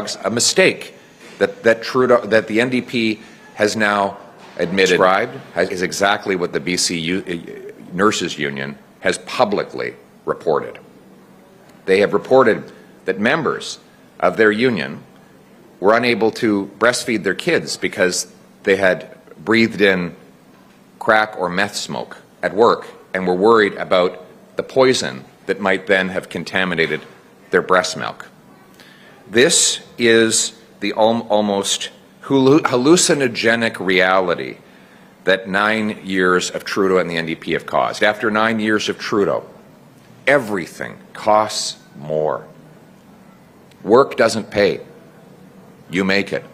drugs a mistake that Trudeau, that the NDP has now admitted is exactly what the B.C. Nurses Union has publicly reported. They have reported that members of their union were unable to breastfeed their kids because they had breathed in crack or meth smoke at work and were worried about the poison that might then have contaminated their breast milk. This is the almost hallucinogenic reality that 9 years of Trudeau and the NDP have caused. After 9 years of Trudeau, everything costs more. Work doesn't pay. You make it.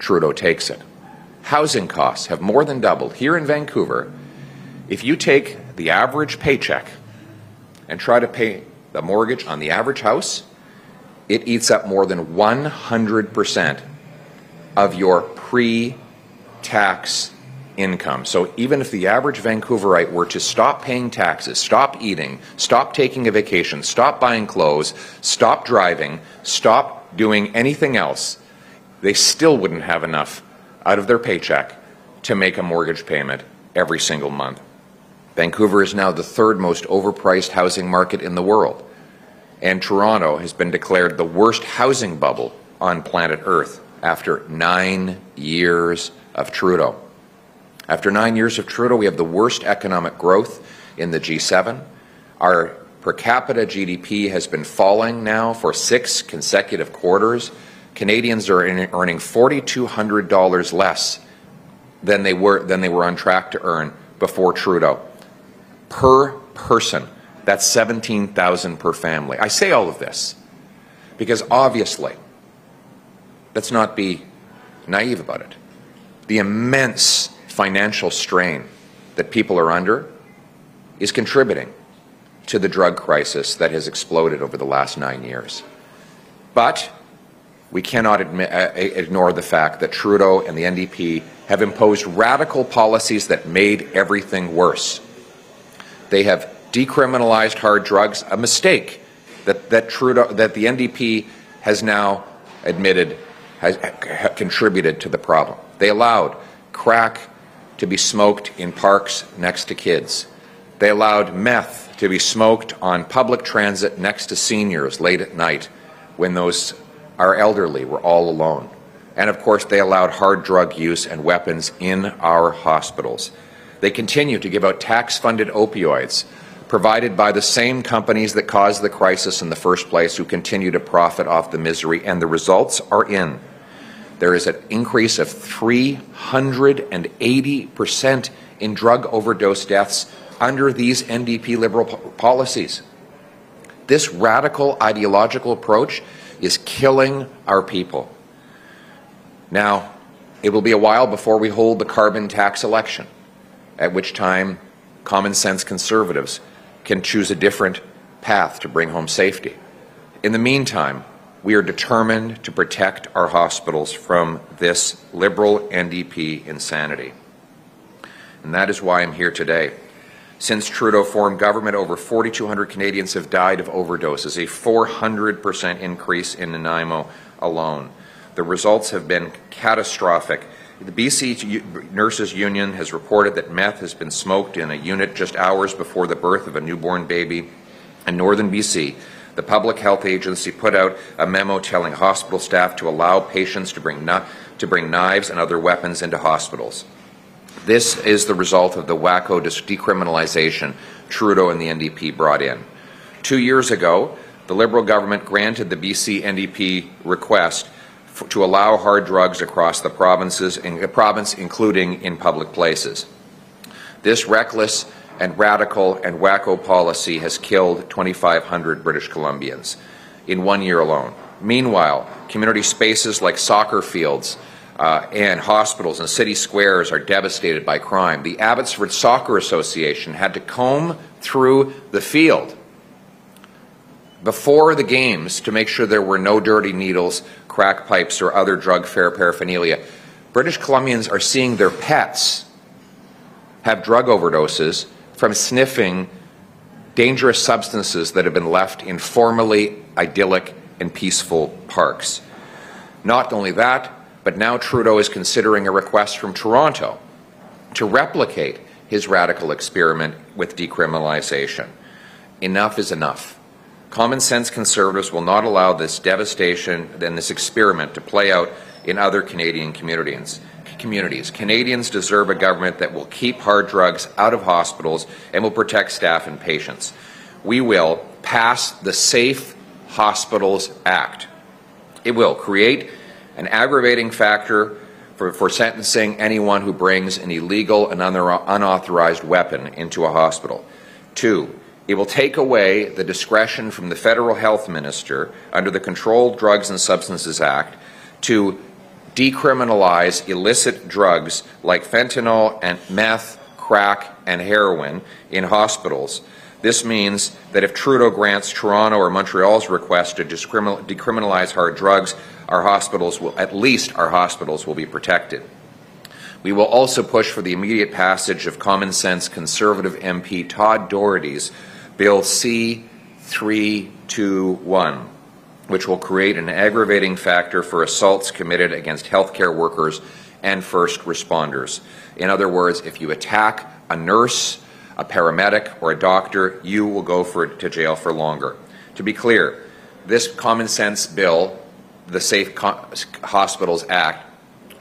Trudeau takes it. Housing costs have more than doubled. Here in Vancouver, if you take the average paycheck and try to pay the mortgage on the average house, it eats up more than 100% of your pre-tax income. So even if the average Vancouverite were to stop paying taxes, stop eating, stop taking a vacation, stop buying clothes, stop driving, stop doing anything else, they still wouldn't have enough out of their paycheck to make a mortgage payment every single month. Vancouver is now the third most overpriced housing market in the world, and Toronto has been declared the worst housing bubble on planet Earth after 9 years of Trudeau. After 9 years of Trudeau, we have the worst economic growth in the G7. Our per capita GDP has been falling now for 6 consecutive quarters. Canadians are earning $4,200 less than they were on track to earn before Trudeau. Per person, that's $17,000 per family. I say all of this because obviously, let's not be naive about it. The immense financial strain that people are under is contributing to the drug crisis that has exploded over the last 9 years. But we cannot ignore the fact that Trudeau and the NDP have imposed radical policies that made everything worse. They have decriminalized hard drugs, a mistake that the NDP has now admitted has contributed to the problem. They allowed crack to be smoked in parks next to kids. They allowed meth to be smoked on public transit next to seniors late at night when those our elderly were all alone. And of course, they allowed hard drug use and weapons in our hospitals. They continue to give out tax-funded opioids provided by the same companies that caused the crisis in the first place, who continue to profit off the misery, and the results are in. There is an increase of 380% in drug overdose deaths under these NDP Liberal policies. This radical ideological approach is killing our people. Now, it will be a while before we hold the carbon tax election, at which time common sense conservatives can choose a different path to bring home safety. In the meantime, we are determined to protect our hospitals from this Liberal NDP insanity. And that is why I'm here today. Since Trudeau formed government, over 4,200 Canadians have died of overdoses, a 400% increase in Nanaimo alone. The results have been catastrophic. The BC Nurses Union has reported that meth has been smoked in a unit just hours before the birth of a newborn baby in northern BC. The Public Health Agency put out a memo telling hospital staff to allow patients to bring knives and other weapons into hospitals. This is the result of the wacko decriminalization Trudeau and the NDP brought in. 2 years ago, the Liberal government granted the BC NDP request to allow hard drugs across the province, including in public places. This reckless and radical and wacko policy has killed 2,500 British Columbians in 1 year alone. Meanwhile, community spaces like soccer fields and hospitals and city squares are devastated by crime. The Abbotsford Soccer Association had to comb through the field before the games to make sure there were no dirty needles, crack pipes, or other drug paraphernalia. British Columbians are seeing their pets have drug overdoses from sniffing dangerous substances that have been left in formerly idyllic and peaceful parks. Not only that, but now Trudeau is considering a request from Toronto to replicate his radical experiment with decriminalization. Enough is enough. Common sense conservatives will not allow this devastation and this experiment to play out in other Canadian communities. Canadians deserve a government that will keep hard drugs out of hospitals and will protect staff and patients. We will pass the Safe Hospitals Act. It will create an aggravating factor for sentencing anyone who brings an illegal and unauthorized weapon into a hospital. 2. It will take away the discretion from the Federal Health Minister under the Controlled Drugs and Substances Act to decriminalize illicit drugs like fentanyl and meth, crack, and heroin in hospitals. This means that if Trudeau grants Toronto or Montreal's request to decriminalize hard drugs, at least our hospitals will be protected. We will also push for the immediate passage of Common Sense Conservative MP Todd Doherty's Bill C-321, which will create an aggravating factor for assaults committed against healthcare workers and first responders. In other words, if you attack a nurse, a paramedic, or a doctor, you will go to jail for longer. To be clear, this common sense bill, the Safe Hospitals Act,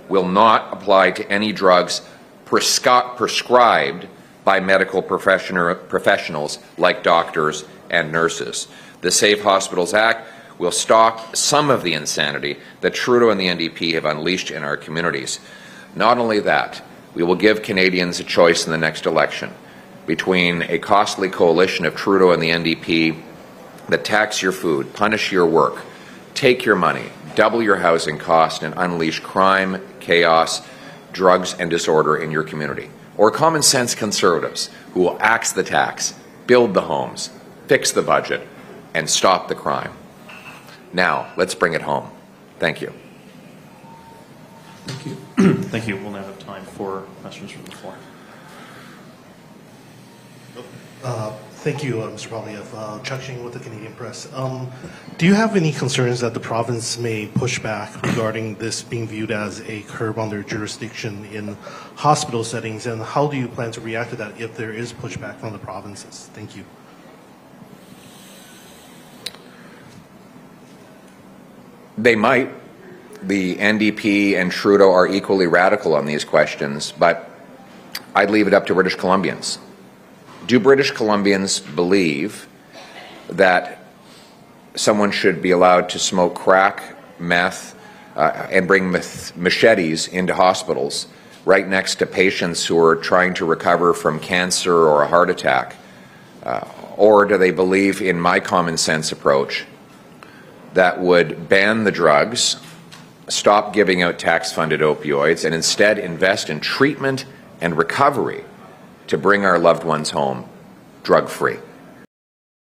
will not apply to any drugs prescribed by medical professionals like doctors and nurses. The Safe Hospitals Act will stop some of the insanity that Trudeau and the NDP have unleashed in our communities. Not only that, we will give Canadians a choice in the next election between a costly coalition of Trudeau and the NDP that tax your food, punish your work, take your money, double your housing cost, and unleash crime, chaos, drugs, and disorder in your community. Or common sense conservatives who will axe the tax, build the homes, fix the budget, and stop the crime. Now, let's bring it home. Thank you. Thank you. Thank you. We'll now have time for questions from the floor. Thank you, Mr. Poilievre. Chuck Ching with the Canadian Press. Do you have any concerns that the province may push back regarding this being viewed as a curb on their jurisdiction in hospital settings, and how do you plan to react to that if there is pushback from the provinces? Thank you. They might. The NDP and Trudeau are equally radical on these questions, but I'd leave it up to British Columbians. Do British Columbians believe that someone should be allowed to smoke crack, meth, and bring machetes into hospitals right next to patients who are trying to recover from cancer or a heart attack? Or do they believe in my common sense approach that would ban the drugs, stop giving out tax-funded opioids, and instead invest in treatment and recovery to bring our loved ones home drug-free?